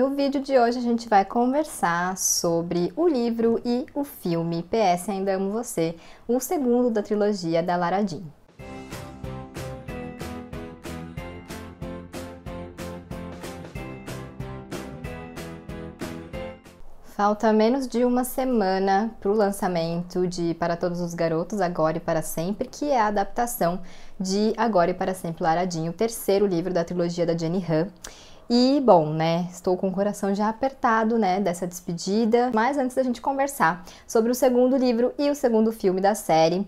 No vídeo de hoje a gente vai conversar sobre o livro e o filme P.S. Ainda Amo Você, o segundo da trilogia da Lara Jean. Falta menos de uma semana para o lançamento de Para Todos os Garotos, Agora e Para Sempre, que é a adaptação de Agora e Para Sempre, Lara Jean, o terceiro livro da trilogia da Jenny Han. E, bom, né, estou com o coração já apertado, né, dessa despedida. Mas antes da gente conversar sobre o segundo livro e o segundo filme da série,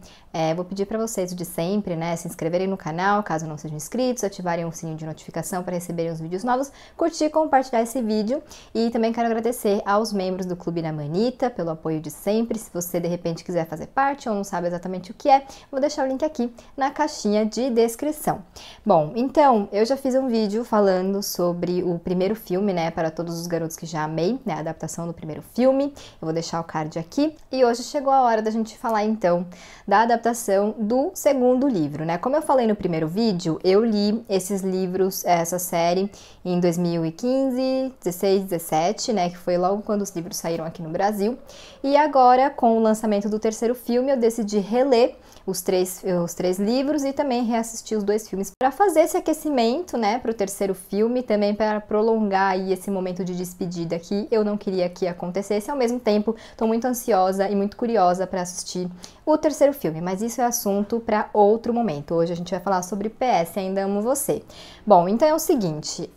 vou pedir para vocês o de sempre, né, se inscreverem no canal, caso não sejam inscritos, ativarem o sininho de notificação para receberem os vídeos novos, curtir e compartilhar esse vídeo. E também quero agradecer aos membros do Clube da Manita pelo apoio de sempre. Se você, de repente, quiser fazer parte ou não sabe exatamente o que é, vou deixar o link aqui na caixinha de descrição. Bom, então, eu já fiz um vídeo falando sobre o primeiro filme, né, Para Todos os Garotos, que já amei, né, a adaptação do primeiro filme. Eu vou deixar o card aqui. E hoje chegou a hora da gente falar, então, da adaptação do segundo livro, né. Como eu falei no primeiro vídeo, eu li esses livros, essa série, em 2015, 16, 17, né, que foi logo quando os livros saíram aqui no Brasil. E agora, com o lançamento do terceiro filme, eu decidi reler os três livros e também reassistir os dois filmes para fazer esse aquecimento, né, para o terceiro filme, também para prolongar aí esse momento de despedida que eu não queria que acontecesse. Ao mesmo tempo, estou muito ansiosa e muito curiosa para assistir o terceiro filme, mas isso é assunto para outro momento. Hoje a gente vai falar sobre P.S. Ainda Amo Você. Bom, então é o seguinte,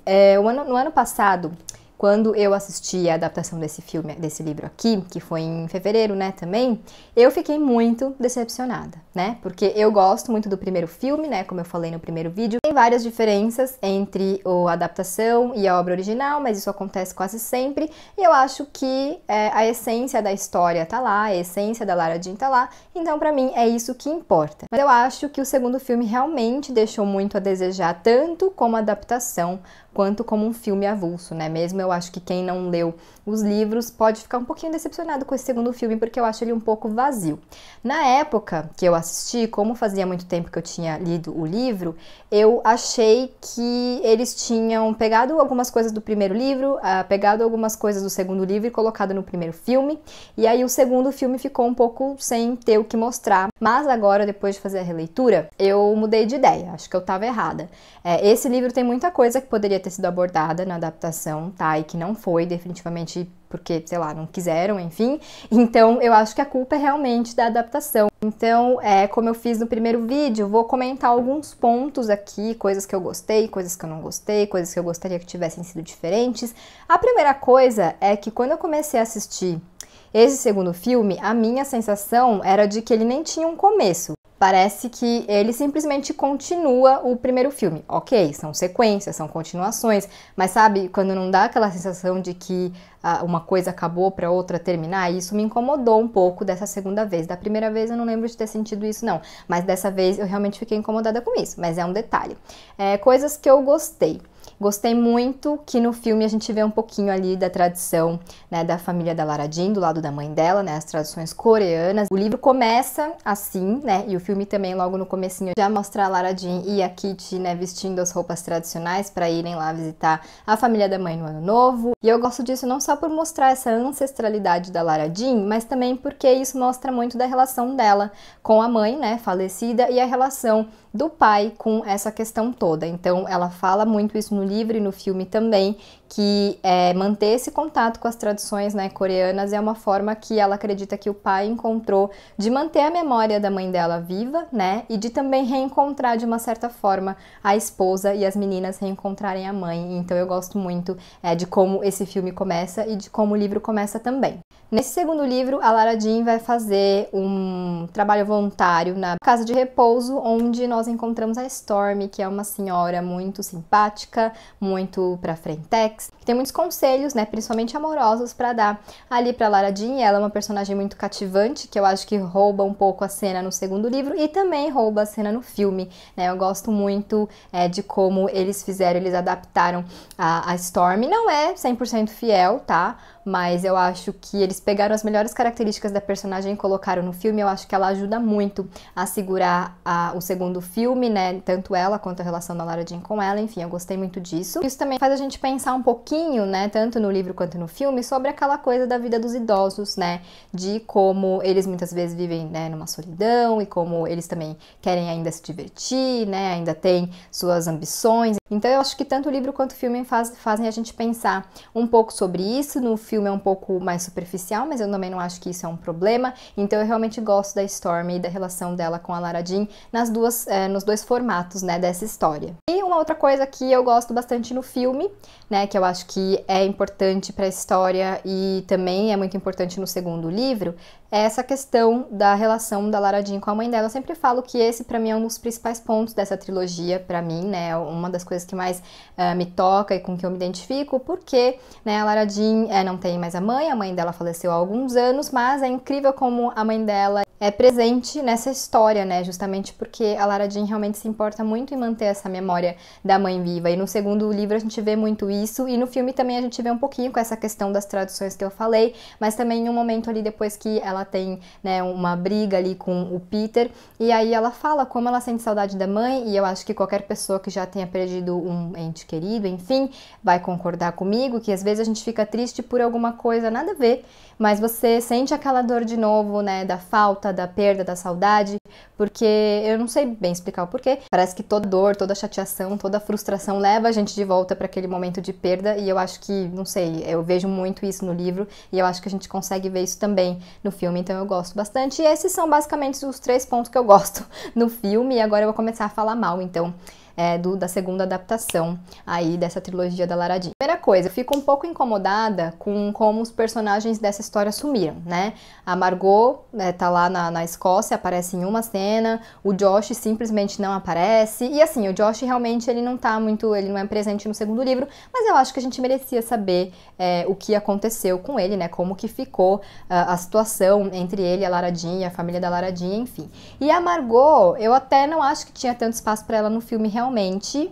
no ano passado, quando eu assisti a adaptação desse filme, desse livro aqui, que foi em fevereiro, né, também, eu fiquei muito decepcionada, né, porque eu gosto muito do primeiro filme, né, como eu falei no primeiro vídeo. Tem várias diferenças entre a adaptação e a obra original, mas isso acontece quase sempre, e eu acho que a essência da história tá lá, a essência da Lara Jean tá lá, então pra mim é isso que importa. Mas eu acho que o segundo filme realmente deixou muito a desejar, tanto como a adaptação, quanto como um filme avulso, né? Mesmo eu acho que quem não leu os livros pode ficar um pouquinho decepcionado com esse segundo filme, porque eu acho ele um pouco vazio. Na época que eu assisti, como fazia muito tempo que eu tinha lido o livro, eu achei que eles tinham pegado algumas coisas do primeiro livro, pegado algumas coisas do segundo livro e colocado no primeiro filme, e aí o segundo filme ficou um pouco sem ter o que mostrar. Mas agora, depois de fazer a releitura, eu mudei de ideia, acho que eu tava errada. Esse livro tem muita coisa que poderia ter sido abordada na adaptação, tá? E que não foi, definitivamente, porque, sei lá, não quiseram, enfim. Então, eu acho que a culpa é realmente da adaptação. Então, como eu fiz no primeiro vídeo, vou comentar alguns pontos aqui, coisas que eu gostei, coisas que eu não gostei, coisas que eu gostaria que tivessem sido diferentes. A primeira coisa é que quando eu comecei a assistir esse segundo filme, a minha sensação era de que ele nem tinha um começo. Parece que ele simplesmente continua o primeiro filme. Ok, são sequências, são continuações, mas sabe, quando não dá aquela sensação de que uma coisa acabou para outra terminar, isso me incomodou um pouco dessa segunda vez. Da primeira vez eu não lembro de ter sentido isso, não, mas dessa vez eu realmente fiquei incomodada com isso, mas é um detalhe. Coisas que eu gostei. Gostei muito que no filme a gente vê um pouquinho ali da tradição, né, da família da Lara Jean, do lado da mãe dela, né, as tradições coreanas. O livro começa assim, né, e o filme também logo no comecinho já mostra a Lara Jean e a Kitty, né, vestindo as roupas tradicionais para irem lá visitar a família da mãe no ano novo. E eu gosto disso não só por mostrar essa ancestralidade da Lara Jean, mas também porque isso mostra muito da relação dela com a mãe, né, falecida, e a relação do pai com essa questão toda. Então ela fala muito isso no livro e no filme também, que manter esse contato com as tradições, né, coreanas é uma forma que ela acredita que o pai encontrou de manter a memória da mãe dela viva, né, e de também reencontrar de uma certa forma a esposa e as meninas reencontrarem a mãe. Então eu gosto muito de como esse filme começa e de como o livro começa também. Nesse segundo livro, a Lara Jean vai fazer um trabalho voluntário na casa de repouso, onde nós encontramos a Stormy, que é uma senhora muito simpática, muito pra frentex, que tem muitos conselhos, né, principalmente amorosos, pra dar ali pra Lara Jean. Ela é uma personagem muito cativante, que eu acho que rouba um pouco a cena no segundo livro e também rouba a cena no filme, né. Eu gosto muito de como eles fizeram, eles adaptaram a Stormy. Não é 100% fiel, tá? Mas eu acho que eles pegaram as melhores características da personagem e colocaram no filme. Eu acho que ela ajuda muito a segurar o segundo filme, né? Tanto ela quanto a relação da Lara Jean com ela, enfim, eu gostei muito disso. Isso também faz a gente pensar um pouquinho, né, tanto no livro quanto no filme, sobre aquela coisa da vida dos idosos, né, de como eles muitas vezes vivem, né, numa solidão e como eles também querem ainda se divertir, né, ainda têm suas ambições. Então eu acho que tanto o livro quanto o filme fazem a gente pensar um pouco sobre isso. No filme é um pouco mais superficial, mas eu também não acho que isso é um problema. Então eu realmente gosto da Stormy e da relação dela com a Lara Jean nos dois formatos, né, dessa história. E uma outra coisa que eu gosto bastante no filme, né, que eu acho que é importante para a história e também é muito importante no segundo livro, é essa questão da relação da Lara Jean com a mãe dela. Eu sempre falo que esse para mim é um dos principais pontos dessa trilogia, para mim, né, uma das coisas que mais me toca e com que eu me identifico, porque, né, a Lara Jean não tem mais a mãe dela faleceu há alguns anos, mas é incrível como a mãe dela é presente nessa história, né, justamente porque a Lara Jean realmente se importa muito em manter essa memória da mãe viva, e no segundo livro a gente vê muito isso, e no filme também a gente vê um pouquinho com essa questão das traduções que eu falei, mas também em um momento ali depois que ela tem, né, uma briga ali com o Peter, e aí ela fala como ela sente saudade da mãe, e eu acho que qualquer pessoa que já tenha perdido um ente querido, enfim, vai concordar comigo, que às vezes a gente fica triste por alguma coisa, nada a ver, mas você sente aquela dor de novo, né, da falta, da perda, da saudade, porque eu não sei bem explicar o porquê. Parece que toda dor, toda chateação, toda frustração leva a gente de volta para aquele momento de perda, e eu acho que, não sei, eu vejo muito isso no livro e eu acho que a gente consegue ver isso também no filme, então eu gosto bastante. E esses são basicamente os três pontos que eu gosto no filme, e agora eu vou começar a falar mal, então, da segunda adaptação aí dessa trilogia da Lara Jean. Primeira coisa, eu fico um pouco incomodada com como os personagens dessa história sumiram, né? A Margot tá lá na Escócia, aparece em uma cena, o Josh simplesmente não aparece, e assim, o Josh realmente ele não é presente no segundo livro, mas eu acho que a gente merecia saber o que aconteceu com ele, né? Como que ficou a situação entre ele, a Lara Jean, a família da Lara Jean, enfim. E a Margot, eu até não acho que tinha tanto espaço pra ela no filme realmente,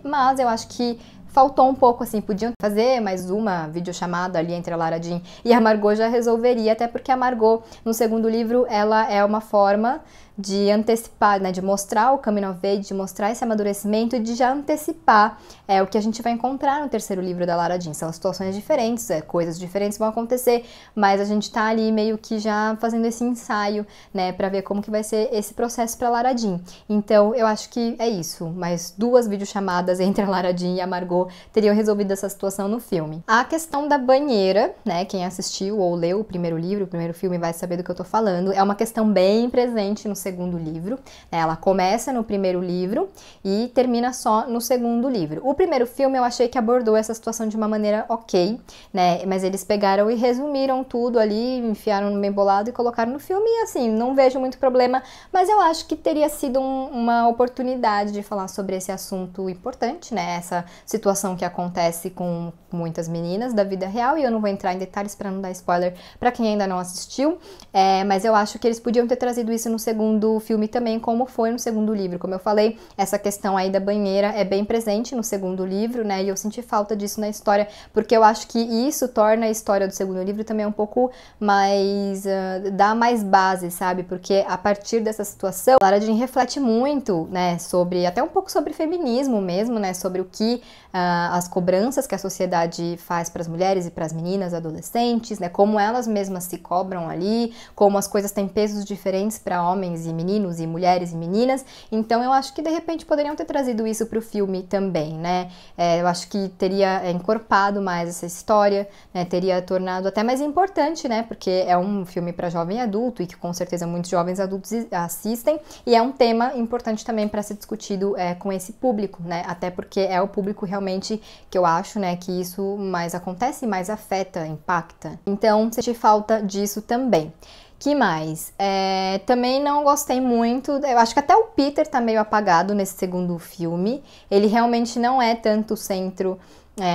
mas eu acho que faltou um pouco, assim, podiam fazer mais uma videochamada ali entre a Lara Jean e a Margot, já resolveria, até porque a Margot, no segundo livro, ela é uma forma de antecipar, né, de mostrar o coming of age, de mostrar esse amadurecimento e de já antecipar o que a gente vai encontrar no terceiro livro da Lara Jean. São situações diferentes, coisas diferentes vão acontecer, mas a gente tá ali meio que já fazendo esse ensaio, né, pra ver como que vai ser esse processo pra Lara Jean. Então eu acho que é isso, mais duas videochamadas entre a Lara Jean e a Margot teriam resolvido essa situação no filme. A questão da banheira, né, quem assistiu ou leu o primeiro livro, o primeiro filme, vai saber do que eu tô falando, é uma questão bem presente no segundo livro, né? Ela começa no primeiro livro e termina só no segundo livro. O primeiro filme eu achei que abordou essa situação de uma maneira ok, né? Mas eles pegaram e resumiram tudo ali, enfiaram no meio bolado e colocaram no filme, e assim, não vejo muito problema, mas eu acho que teria sido uma oportunidade de falar sobre esse assunto importante, né? Essa situação que acontece com muitas meninas da vida real, e eu não vou entrar em detalhes para não dar spoiler para quem ainda não assistiu, mas eu acho que eles podiam ter trazido isso no segundo filme também, como foi no segundo livro. Como eu falei, essa questão aí da banheira é bem presente no segundo livro, né, e eu senti falta disso na história, porque eu acho que isso torna a história do segundo livro também um pouco mais, dá mais base, sabe, porque a partir dessa situação, a Lara Jean reflete muito, né, sobre, até um pouco sobre feminismo mesmo, né, sobre o que, as cobranças que a sociedade faz para as mulheres e para as meninas adolescentes, né, como elas mesmas se cobram ali, como as coisas têm pesos diferentes para homens e meninos e mulheres e meninas. Então eu acho que de repente poderiam ter trazido isso pro filme também, né, eu acho que teria encorpado mais essa história, né, teria tornado até mais importante, né, porque é um filme para jovem adulto e que com certeza muitos jovens adultos assistem, e é um tema importante também para ser discutido com esse público, né, até porque é o público realmente que eu acho, né, que isso mais acontece, mais afeta, impacta. Então senti falta disso também. Que mais? Também não gostei muito, eu acho que até o Peter tá meio apagado nesse segundo filme, ele realmente não é tanto o centro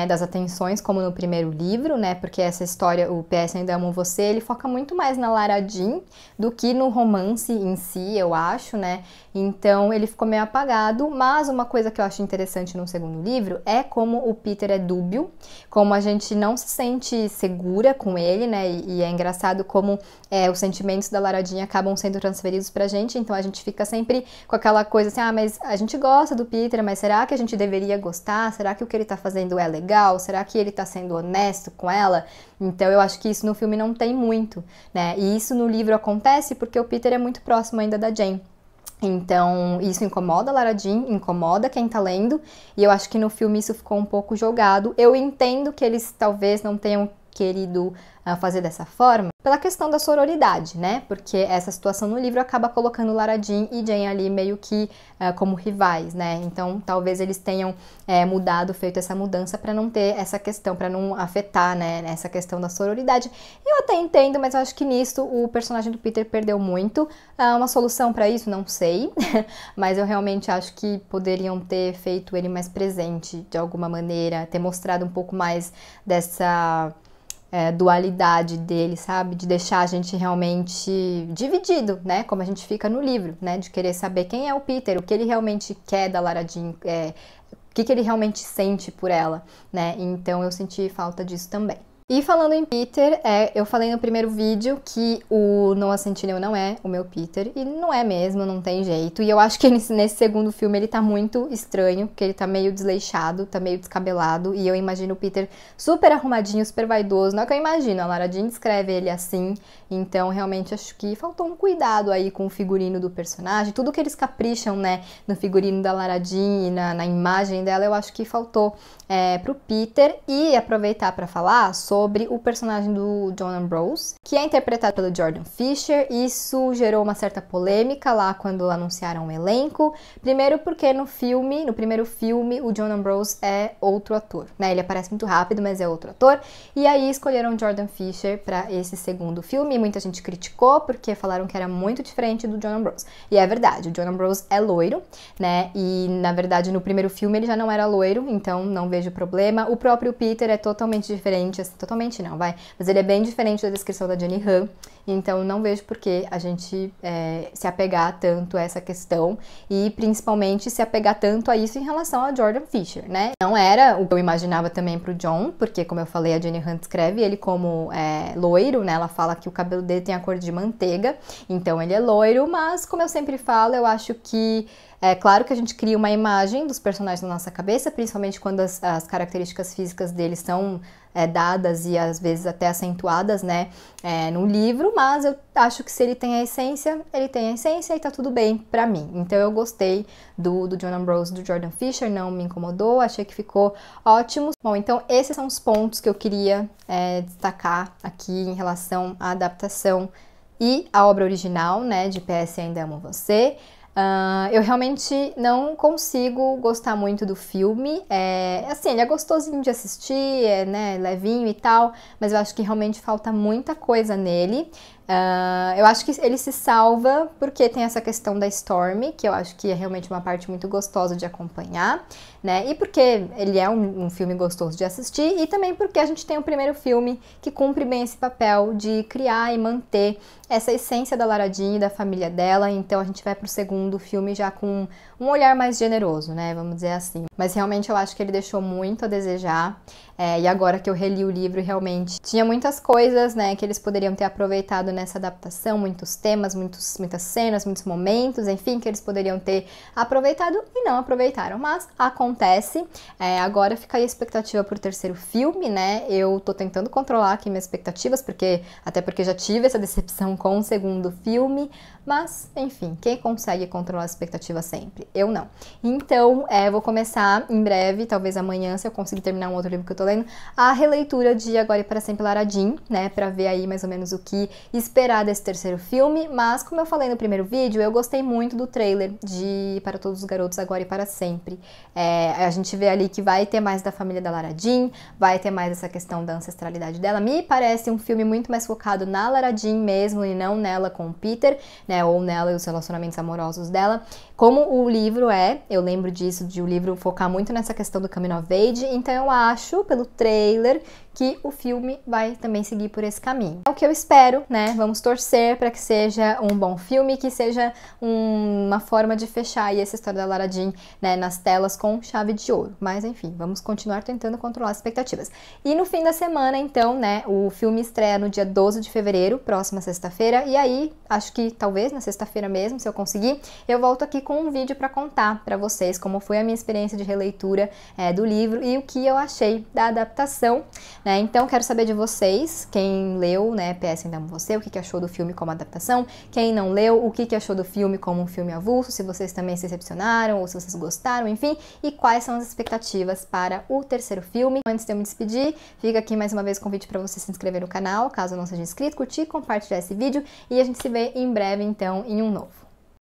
das atenções como no primeiro livro, né, porque essa história, o P.S. Ainda Amo Você, ele foca muito mais na Lara Jean do que no romance em si, eu acho, né, então ele ficou meio apagado. Mas uma coisa que eu acho interessante no segundo livro é como o Peter é dúbio, como a gente não se sente segura com ele, né, e é engraçado como os sentimentos da Lara Jean acabam sendo transferidos pra gente, então a gente fica sempre com aquela coisa assim, ah, mas a gente gosta do Peter, mas será que a gente deveria gostar? Será que o que ele tá fazendo é legal? Será que ele tá sendo honesto com ela? Então eu acho que isso no filme não tem muito, né? E isso no livro acontece porque o Peter é muito próximo ainda da Jane. Então isso incomoda a Lara Jean, incomoda quem tá lendo, e eu acho que no filme isso ficou um pouco jogado. Eu entendo que eles talvez não tenham querido fazer dessa forma, pela questão da sororidade, né? Porque essa situação no livro acaba colocando Lara Jean e Jane ali meio que como rivais, né? Então talvez eles tenham mudado, feito essa mudança para não ter essa questão, para não afetar, né, essa questão da sororidade. Eu até entendo, mas eu acho que nisso o personagem do Peter perdeu muito. Uma solução para isso, não sei, mas eu realmente acho que poderiam ter feito ele mais presente de alguma maneira, ter mostrado um pouco mais dessa dualidade dele, sabe? De deixar a gente realmente dividido, né? Como a gente fica no livro, né? De querer saber quem é o Peter, o que ele realmente quer da Lara Jean, o que ele realmente sente por ela, né? Então eu senti falta disso também. E falando em Peter, eu falei no primeiro vídeo que o Noah Centineo não é o meu Peter, e não é mesmo, não tem jeito. E eu acho que nesse segundo filme ele tá muito estranho, porque ele tá meio desleixado, tá meio descabelado, e eu imagino o Peter super arrumadinho, super vaidoso, não é que eu imagino, a Lara Jean descreve ele assim, então realmente acho que faltou um cuidado aí com o figurino do personagem, tudo que eles capricham, né, no figurino da Lara Jean e na imagem dela, eu acho que faltou pro Peter. E aproveitar pra falar sobre o personagem do John Ambrose, que é interpretado pelo Jordan Fisher. Isso gerou uma certa polêmica lá quando anunciaram o elenco. Primeiro porque no primeiro filme, o John Ambrose é outro ator, né? Ele aparece muito rápido, mas é outro ator. E aí escolheram Jordan Fisher para esse segundo filme. Muita gente criticou porque falaram que era muito diferente do John Ambrose. E é verdade, o John Ambrose é loiro, né? E na verdade no primeiro filme ele já não era loiro, então não vejo problema. O próprio Peter é totalmente diferente, assim, totalmente não, vai. Mas ele é bem diferente da descrição da Jenny Han, então não vejo por que a gente se apegar tanto a essa questão e principalmente se apegar tanto a isso em relação a Jordan Fisher, né? Não era o que eu imaginava também pro John, porque como eu falei, a Jenny Han descreve ele como loiro, né? Ela fala que o cabelo dele tem a cor de manteiga, então ele é loiro, mas como eu sempre falo, eu acho que é claro que a gente cria uma imagem dos personagens na nossa cabeça, principalmente quando as características físicas deles são dadas e às vezes até acentuadas, né, no livro, mas eu acho que se ele tem a essência, ele tem a essência e tá tudo bem pra mim. Então eu gostei do John Ambrose, do Jordan Fisher, não me incomodou, achei que ficou ótimo. Bom, então esses são os pontos que eu queria destacar aqui em relação à adaptação e à obra original, né, de P.S. Ainda Amo Você. Eu realmente não consigo gostar muito do filme, assim, ele é gostosinho de assistir, né, levinho e tal, mas eu acho que realmente falta muita coisa nele. Eu acho que ele se salva porque tem essa questão da Stormy, que eu acho que é realmente uma parte muito gostosa de acompanhar, né? E porque ele é um filme gostoso de assistir, e também porque a gente tem o primeiro filme que cumpre bem esse papel de criar e manter essa essência da Lara Jean e da família dela. Então a gente vai pro segundo filme já com um olhar mais generoso, né? Vamos dizer assim. Mas realmente eu acho que ele deixou muito a desejar. E agora que eu reli o livro, realmente tinha muitas coisas, né, que eles poderiam ter aproveitado nessa adaptação, muitos temas, muitas cenas, muitos momentos, enfim, que eles poderiam ter aproveitado e não aproveitaram, mas acontece. Agora fica aí a expectativa pro terceiro filme, né? Eu tô tentando controlar aqui minhas expectativas, até porque já tive essa decepção com o segundo filme, mas, enfim, quem consegue controlar a expectativa sempre? Eu não. Então, vou começar em breve, talvez amanhã, se eu conseguir terminar um outro livro que eu tô lendo, a releitura de Agora e Para Sempre, Lara Jean, né, pra ver aí mais ou menos o que esperar desse terceiro filme. Mas como eu falei no primeiro vídeo, eu gostei muito do trailer de Para Todos os Garotos, Agora e Para Sempre. A gente vê ali que vai ter mais da família da Lara Jean, vai ter mais essa questão da ancestralidade dela. Me parece um filme muito mais focado na Lara Jean mesmo e não nela com o Peter, né, ou nela e os relacionamentos amorosos dela, como o livro eu lembro disso, de o livro focar muito nessa questão do coming of age. Então eu acho, pelo trailer, que o filme vai também seguir por esse caminho. É o que eu espero, né? Vamos torcer para que seja um bom filme, que seja uma forma de fechar aí essa história da Lara Jean, né, nas telas com chave de ouro. Mas enfim, vamos continuar tentando controlar as expectativas. E no fim da semana, então, né, o filme estreia no dia 12 de fevereiro, próxima sexta-feira, e aí, acho que talvez na sexta-feira mesmo, se eu conseguir, eu volto aqui com um vídeo para contar para vocês como foi a minha experiência de releitura do livro e o que eu achei da adaptação, né? Então quero saber de vocês, quem leu, né, P.S. Ainda Amo Você, o que achou do filme como adaptação, quem não leu, o que achou do filme como um filme avulso, se vocês também se decepcionaram ou se vocês gostaram, enfim, e quais são as expectativas para o terceiro filme. Antes de eu me despedir, fica aqui mais uma vez o convite para você se inscrever no canal, caso não seja inscrito, curtir, compartilhar esse vídeo, e a gente se vê em breve então em um novo.